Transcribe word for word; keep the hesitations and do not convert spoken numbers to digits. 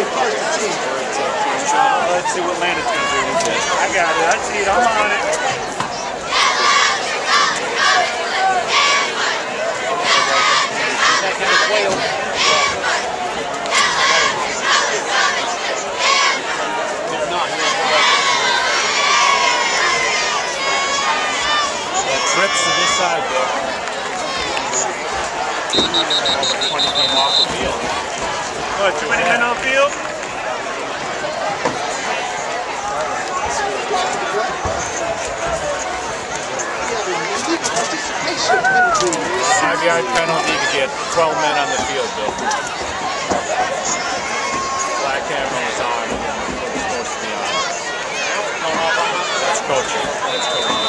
Let's see what Landon's gonna do with this. I got it. I see it. I'm on it. That trips to this side, though. twenty came off the field. What, two minute men on the field? Five yard penalty to get twelve men on the field, Bill. Black camera is on. It's supposed to be on. That's coaching. That's coaching.